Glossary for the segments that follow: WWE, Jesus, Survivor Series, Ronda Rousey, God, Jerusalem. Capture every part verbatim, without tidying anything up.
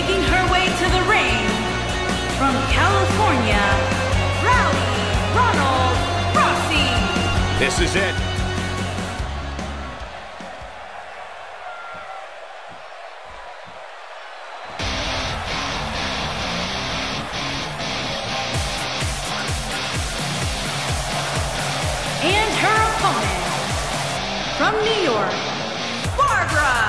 making her way to the ring, from California, Rowdy Ronda Rousey. This is it. And her opponent, from New York, Barbara.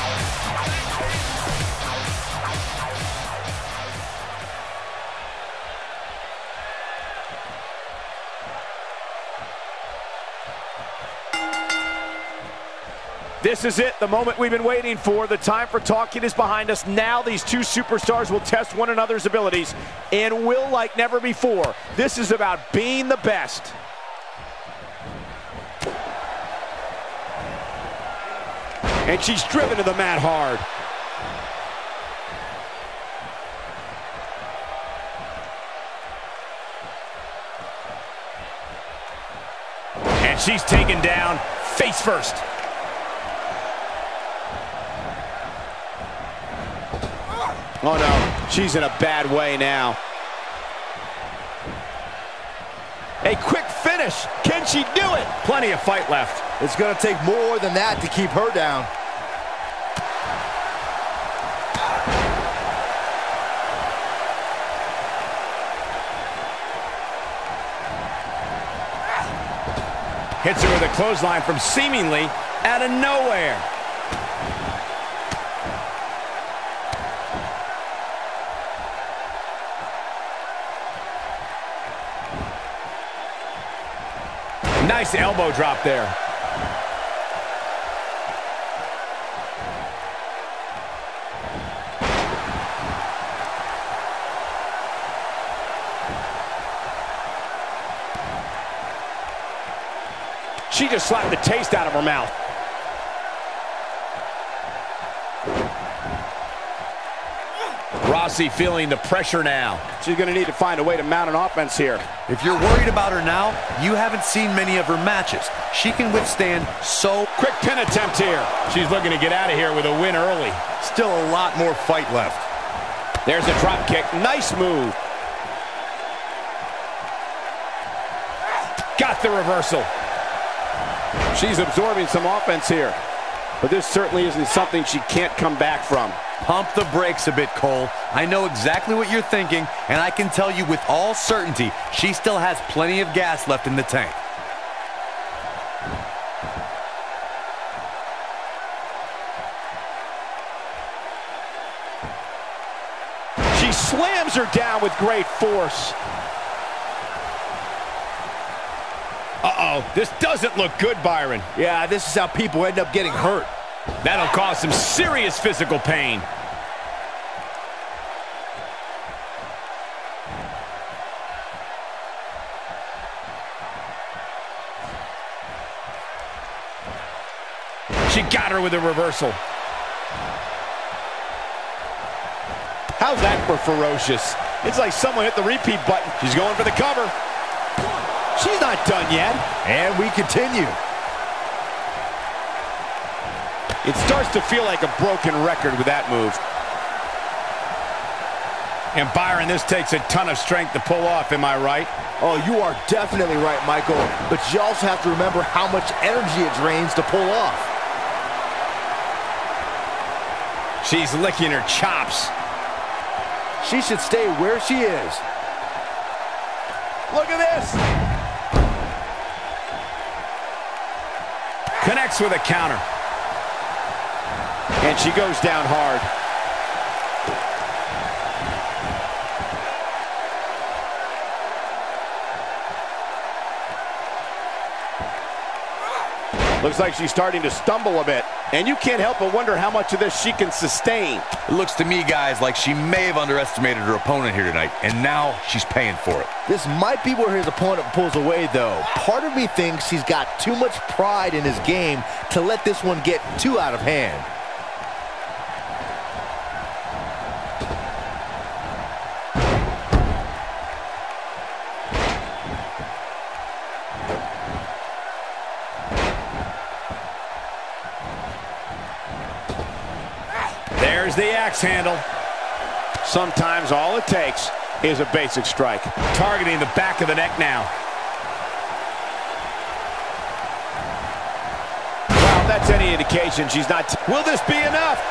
This is it, the moment we've been waiting for. The time for talking is behind us. Now these two superstars will test one another's abilities and will like never before. This is about being the best. And she's driven to the mat hard. And she's taken down face first. Oh no, she's in a bad way now. A quick finish, can she do it? Plenty of fight left. It's gonna take more than that to keep her down. Hits her with a clothesline from seemingly out of nowhere. Nice elbow drop there. She just slapped the taste out of her mouth. Rousey feeling the pressure now. She's going to need to find a way to mount an offense here. If you're worried about her now, you haven't seen many of her matches. She can withstand so... Quick pin attempt here. She's looking to get out of here with a win early. Still a lot more fight left. There's a drop kick. Nice move. Got the reversal. She's absorbing some offense here. But this certainly isn't something she can't come back from. Pump the brakes a bit, Cole. I know exactly what you're thinking, and I can tell you with all certainty, she still has plenty of gas left in the tank. She slams her down with great force. Uh-oh, this doesn't look good, Byron. Yeah, this is how people end up getting hurt. That'll cause some serious physical pain. She got her with a reversal. How's that for ferocious? It's like someone hit the repeat button. She's going for the cover. She's not done yet. And we continue. It starts to feel like a broken record with that move. And Byron, this takes a ton of strength to pull off, am I right? Oh, you are definitely right, Michael. But you also have to remember how much energy it drains to pull off. She's licking her chops. She should stay where she is. Look at this! Connects with a counter. And she goes down hard. Looks like she's starting to stumble a bit. And you can't help but wonder how much of this she can sustain. It looks to me, guys, like she may have underestimated her opponent here tonight, and now she's paying for it. This might be where his opponent pulls away, though. Part of me thinks he's got too much pride in his game to let this one get too out of hand. There's the axe handle. Sometimes all it takes is a basic strike. Targeting the back of the neck now. Well, if that's any indication, she's not... Will this be enough?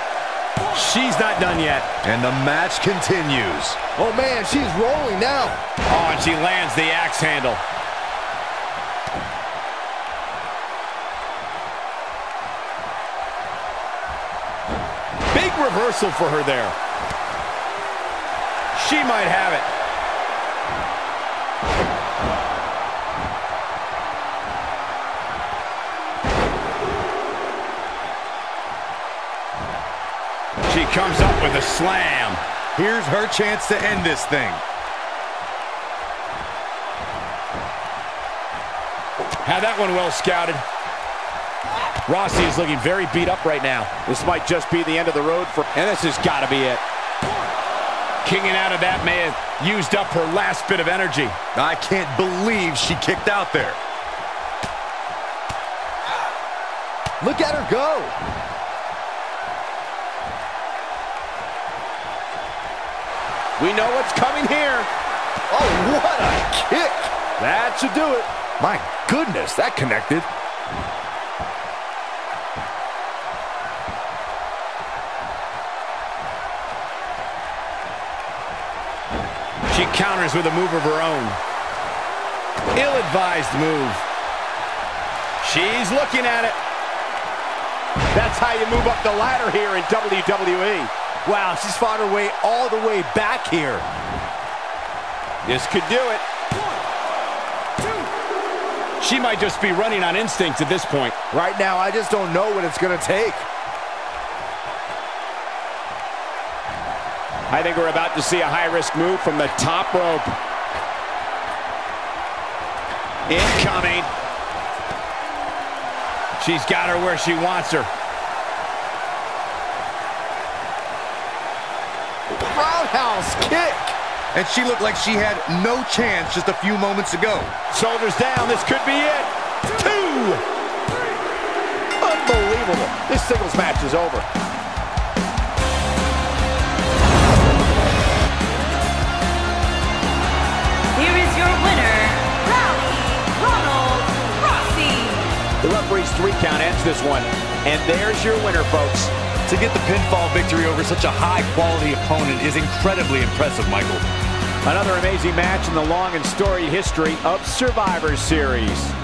She's not done yet. And the match continues. Oh, man, she's rolling now. Oh, and she lands the axe handle. Big reversal for her there. She might have it. She comes up with a slam. Here's her chance to end this thing. Had that one well scouted. Rousey is looking very beat up right now. This might just be the end of the road for... And this has got to be it. Kicking out of that may have used up her last bit of energy. I can't believe she kicked out there. Look at her go. We know what's coming here. Oh, what a kick. That should do it. My goodness, that connected. She counters with a move of her own. Ill-advised move. She's looking at it. That's how you move up the ladder here in W W E. Wow, she's fought her way all the way back here. This could do it. One, two. She might just be running on instinct at this point. Right now, I just don't know what it's going to take. I think we're about to see a high-risk move from the top rope. Incoming. She's got her where she wants her. Roundhouse kick. And she looked like she had no chance just a few moments ago. Shoulders down. This could be it. Two. Three. Unbelievable. This singles match is over. Three count ends this one, and there's your winner, folks. To get the pinfall victory over such a high-quality opponent is incredibly impressive, Michael. Another amazing match in the long and storied history of Survivor Series.